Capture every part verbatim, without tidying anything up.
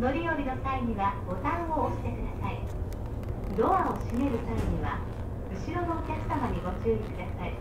乗り降りの際にはボタンを押してください。ドアを閉める際には後ろのお客様にご注意ください。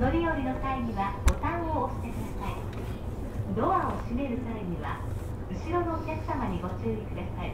乗り降りの際にはボタンを押してください。ドアを閉める際には後ろのお客様にご注意ください。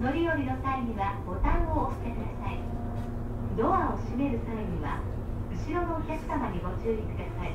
乗り降りの際にはボタンを押してください。ドアを閉める際には後ろのお客様にご注意ください。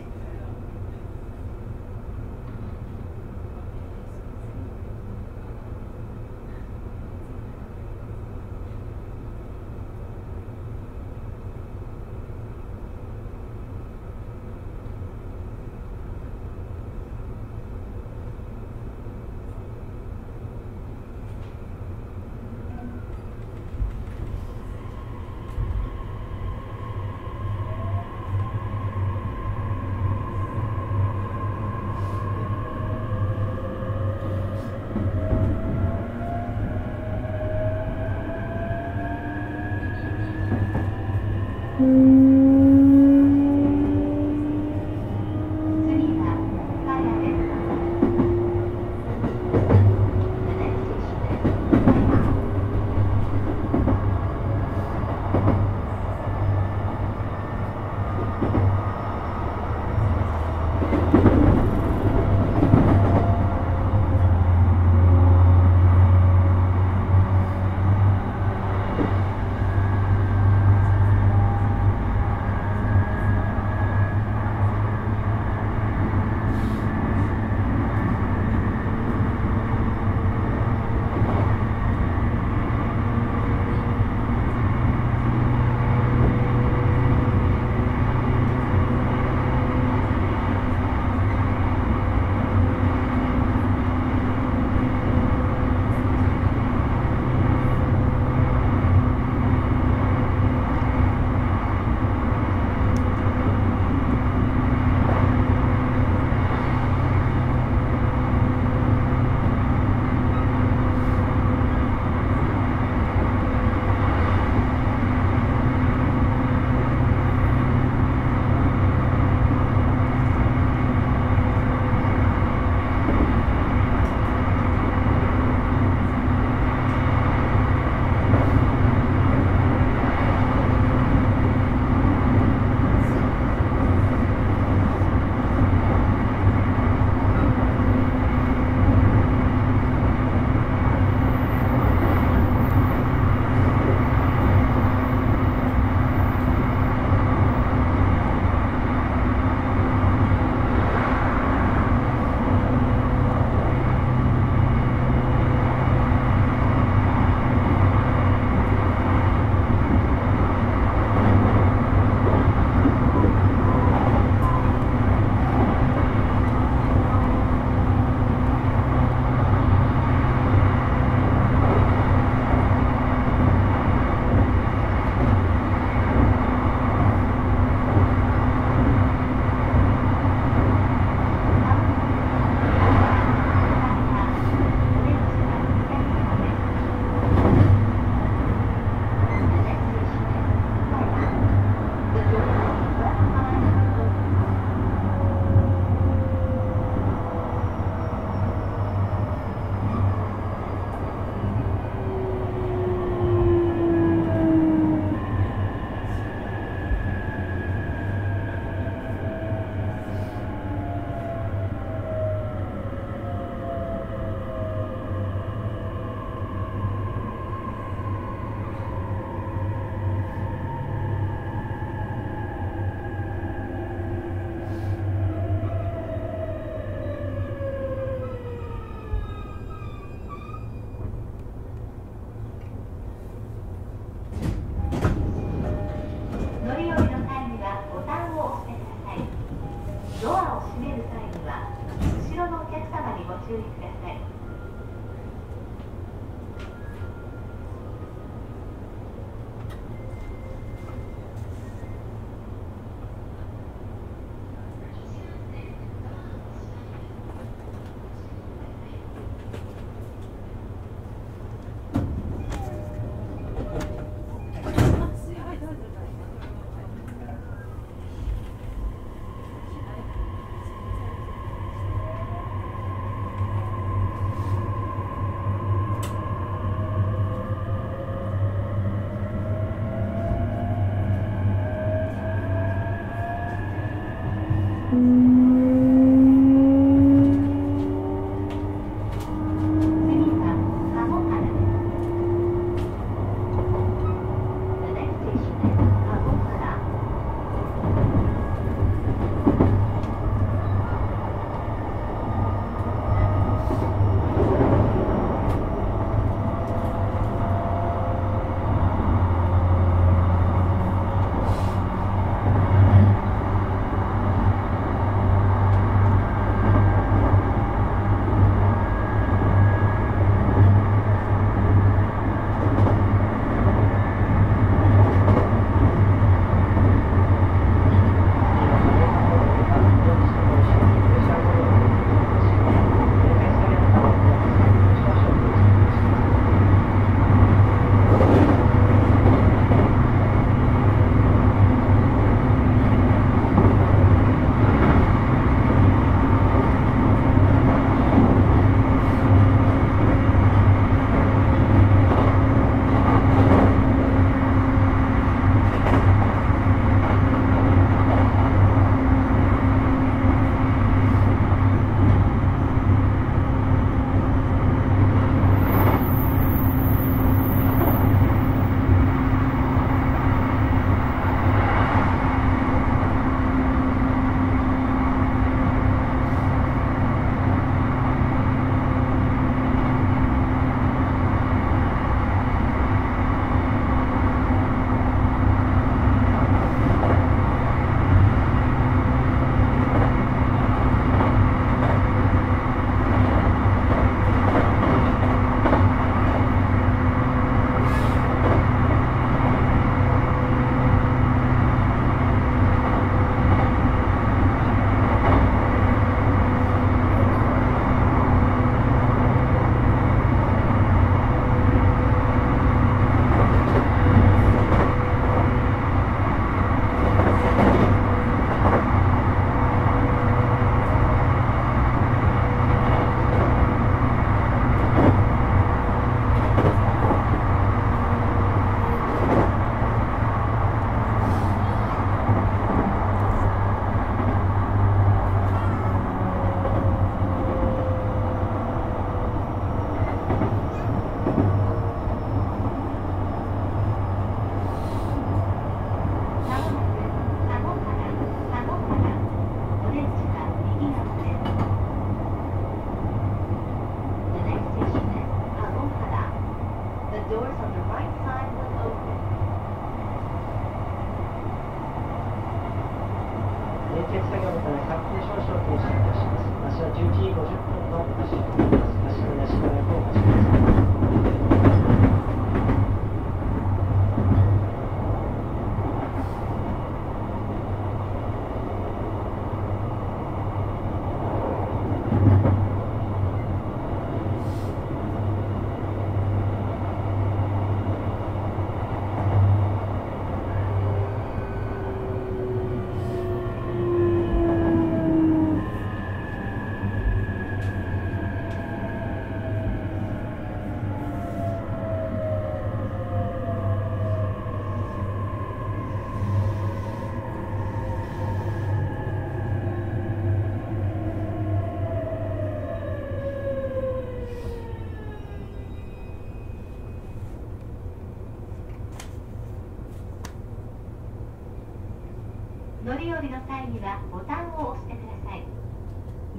乗りの際にはボタンを押してください。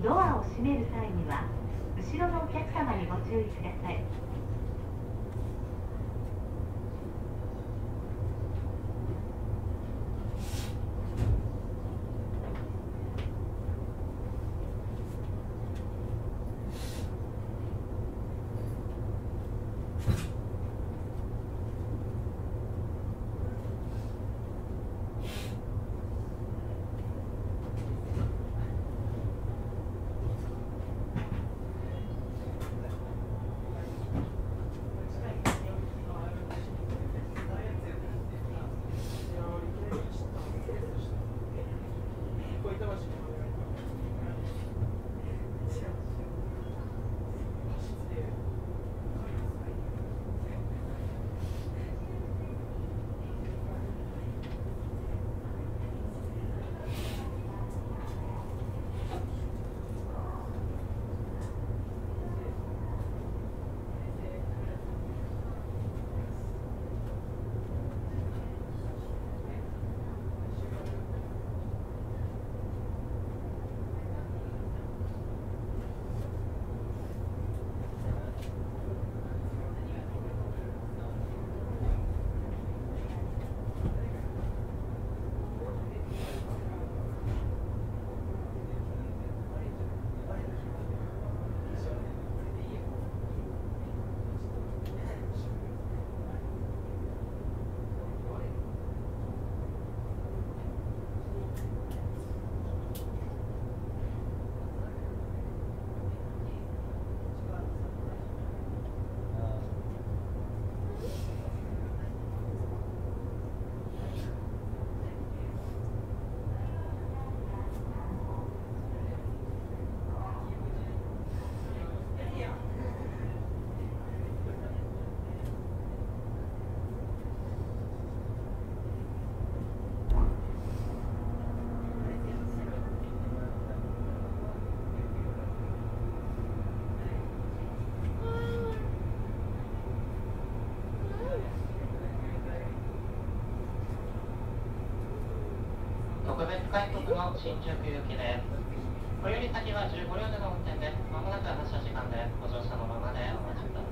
ドアを閉める際には後ろのお客様にご注意ください。快速の新宿行きです。これより先はじゅうご両での運転です。まもなく発車時間です。ご乗車のままでお待ちください。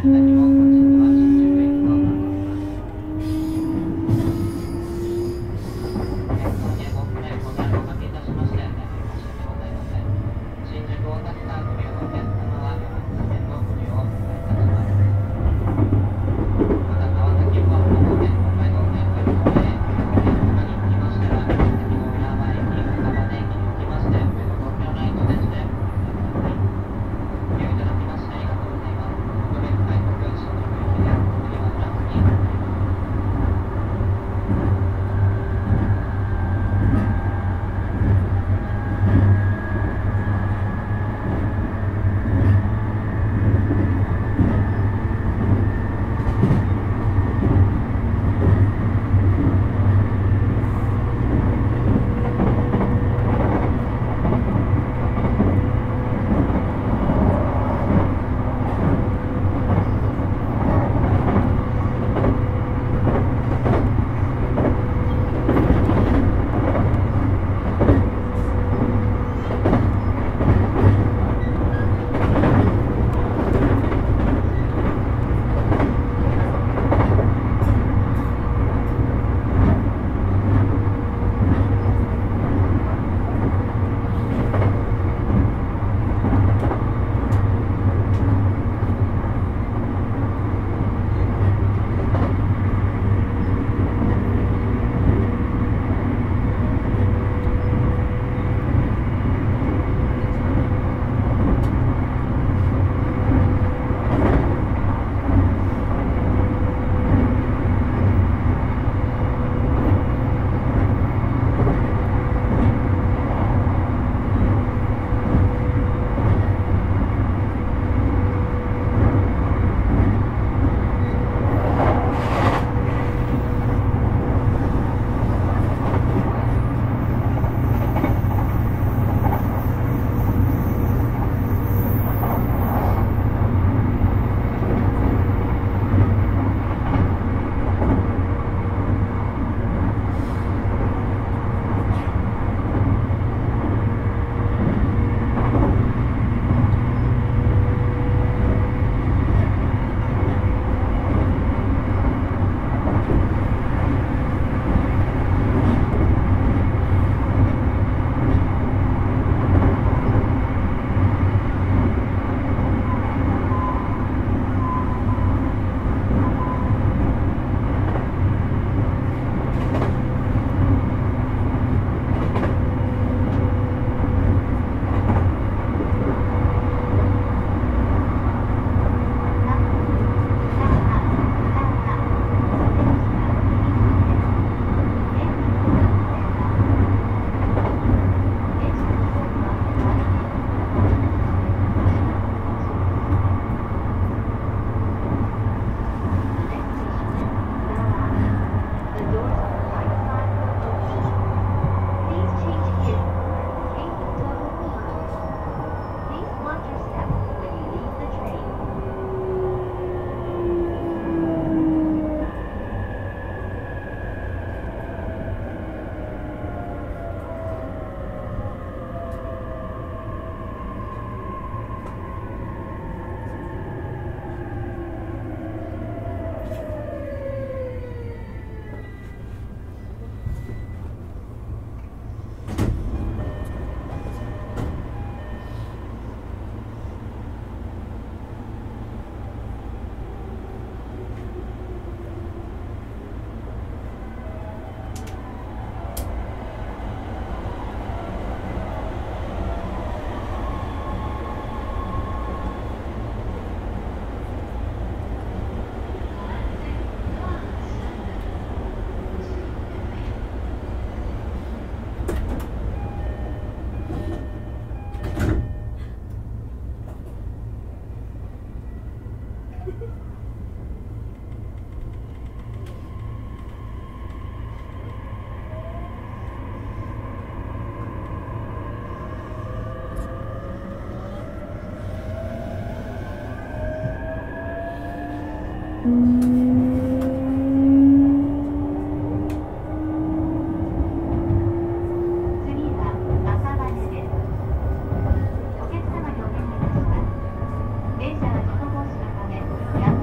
次は赤羽です。お客様にお願いいたします。電車は事故防止のため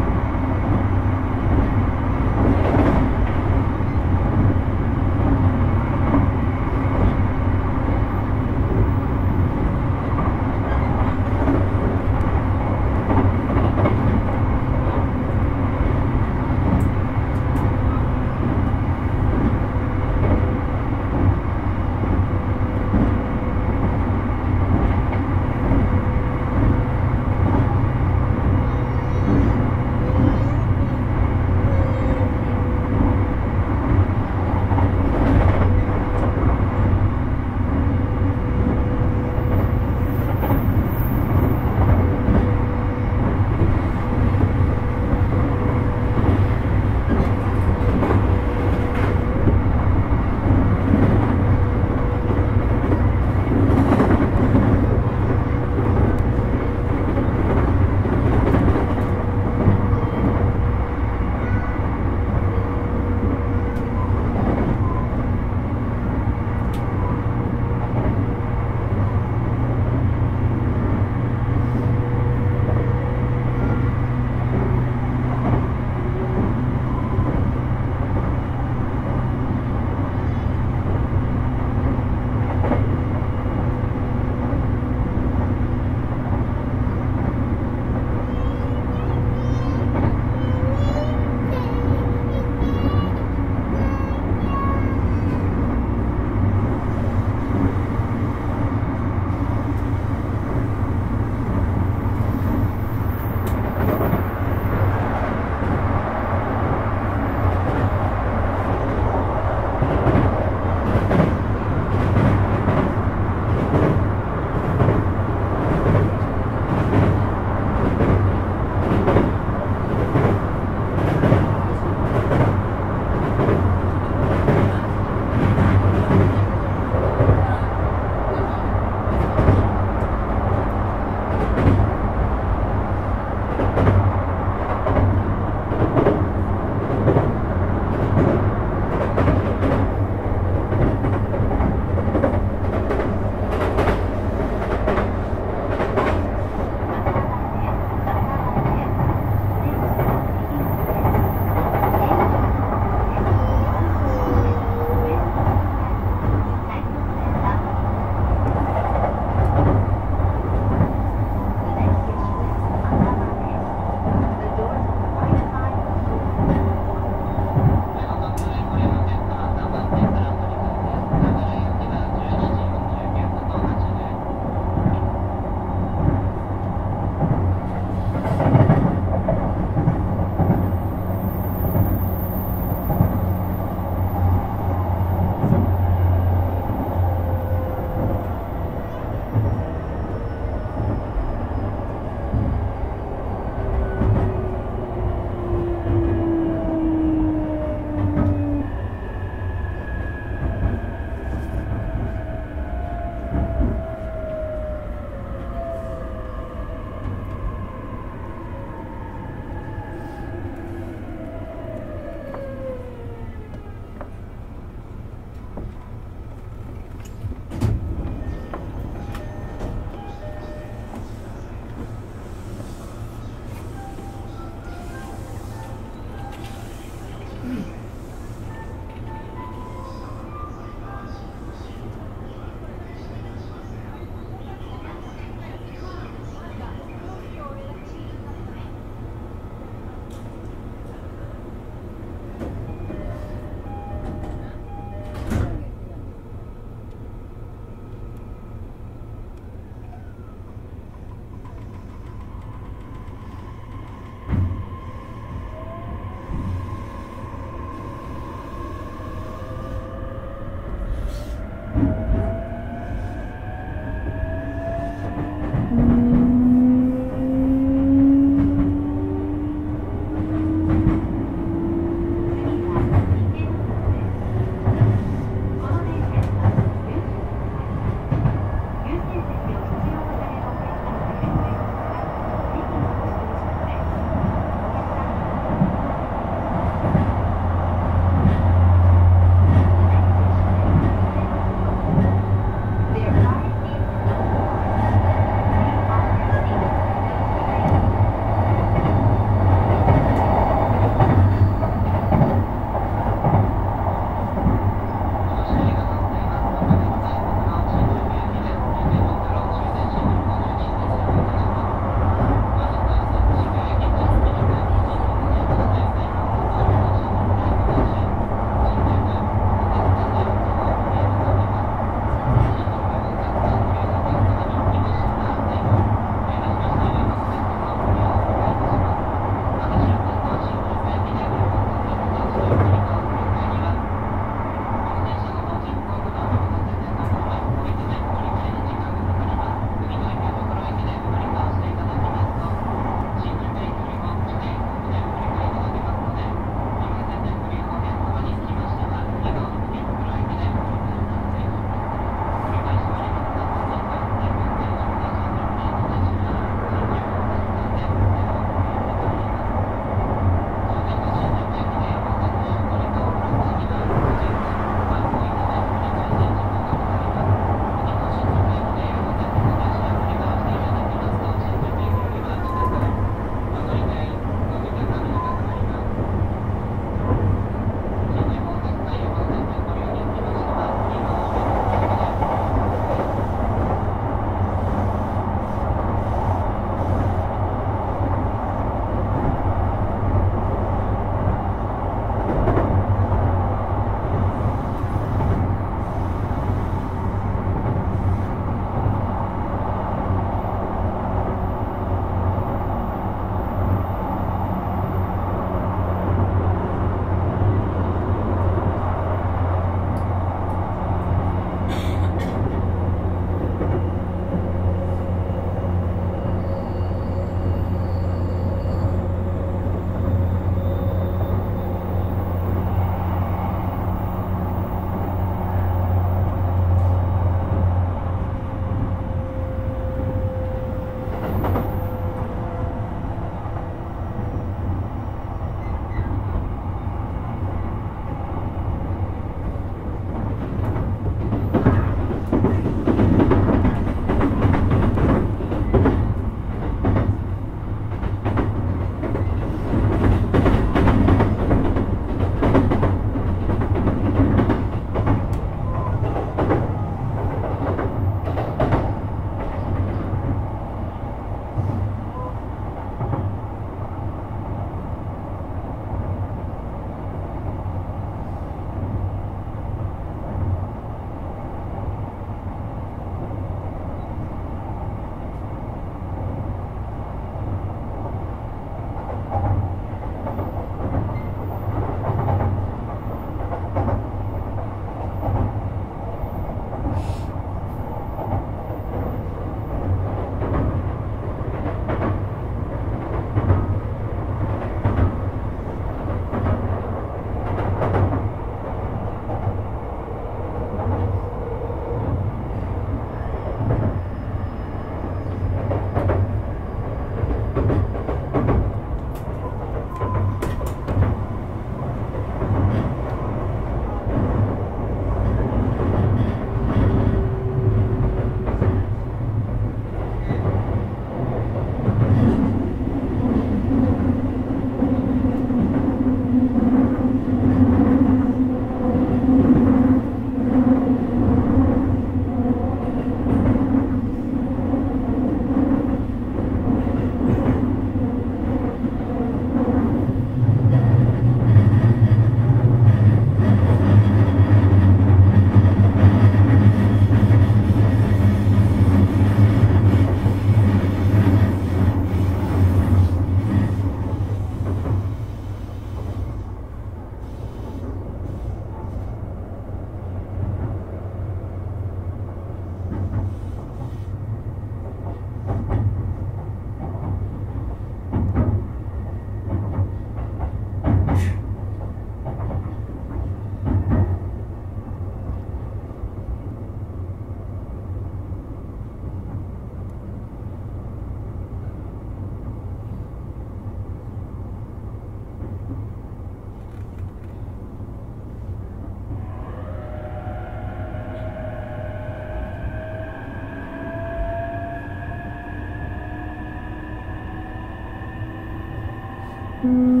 Thank you.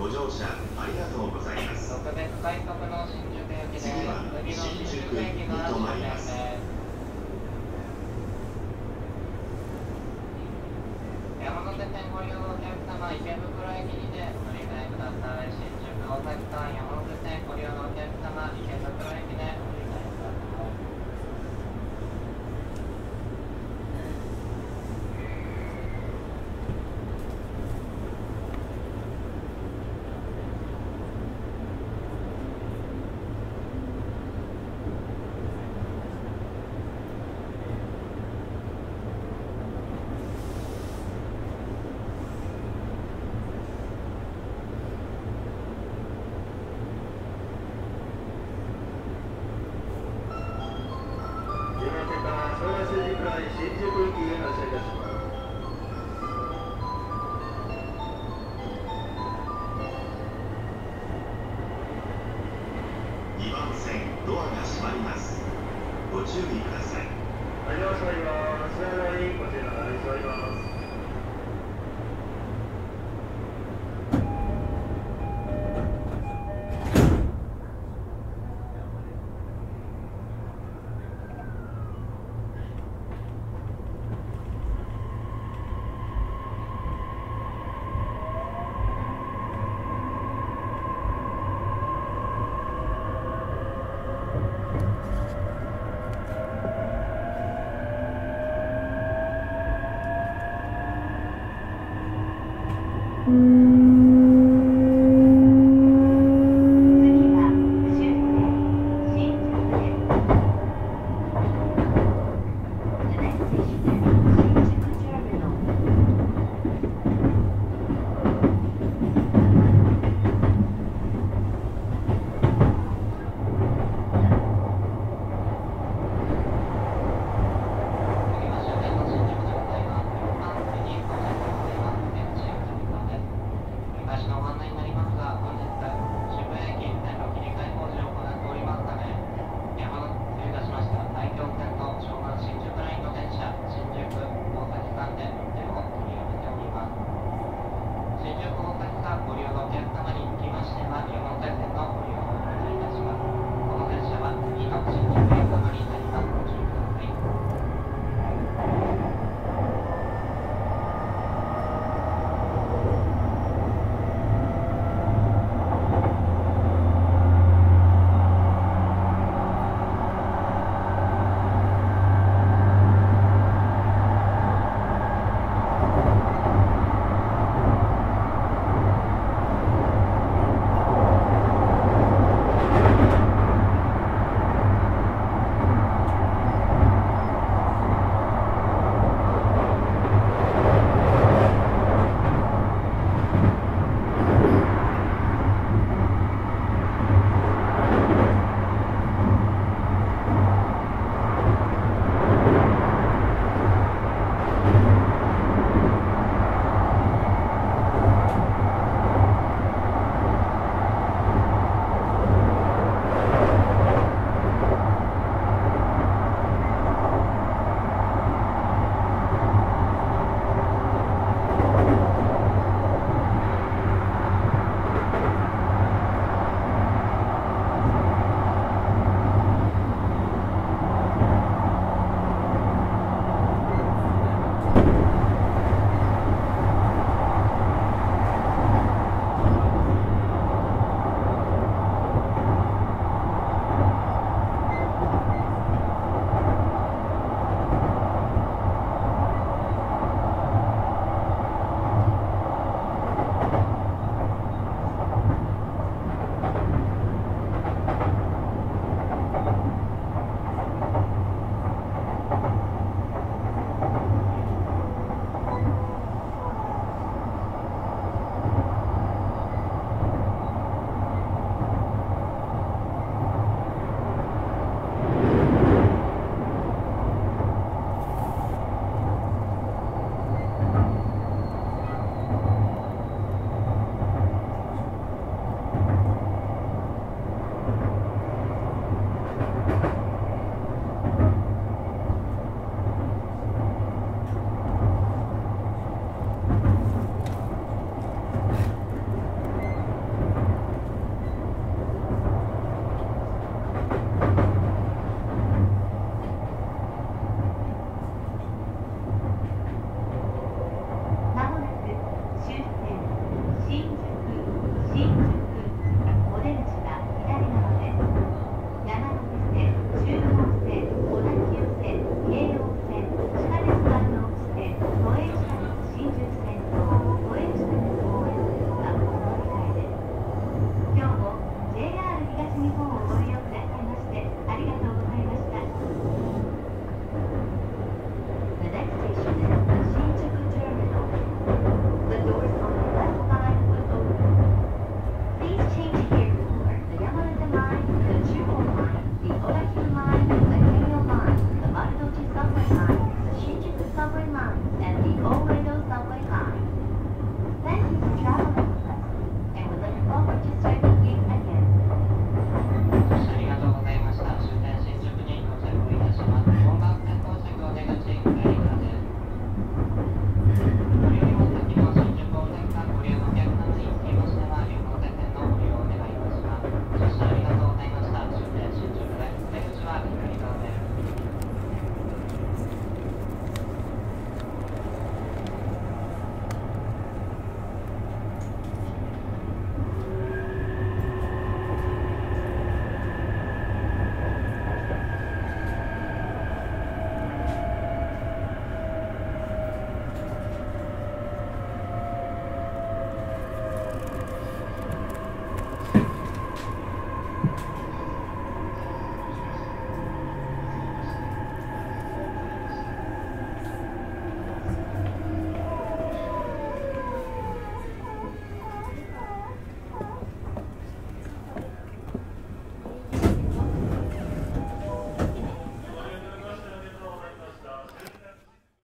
ご乗車ありがとうございます。特別快速の新宿駅で、次は新宿駅に停まります。山手線ご利用のお客様、池袋駅にてお乗り換えください。新宿大崎間、山手線ご利用のお客様、池袋駅でお乗り換えください。ご注意ください。ご乗車には、お座り、こちらに座ります。